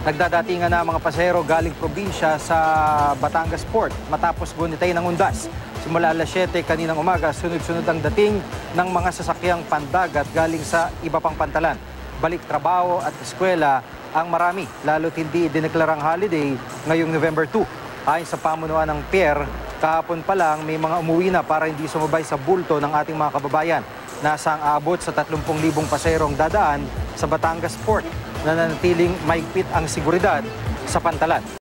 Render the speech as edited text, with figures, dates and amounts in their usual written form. Nagdadatingan na mga pasahero galing probinsya sa Batangas Port matapos gunitay ng Undas. Simula alas 7 kaninang umaga, sunod-sunod ang dating ng mga sasakyang pandagat galing sa iba pang pantalan. Balik trabaho at eskwela ang marami, lalo't hindi dineklarang holiday ngayong November 2. Ayon sa pamunuan ng Pierre, kahapon pa lang may mga umuwi na para hindi sumabay sa bulto ng ating mga kababayan. Nasa ang abot sa 30,000 pasaherong dadaan sa Batangas Port na nanatiling maigpit ang seguridad sa pantalan.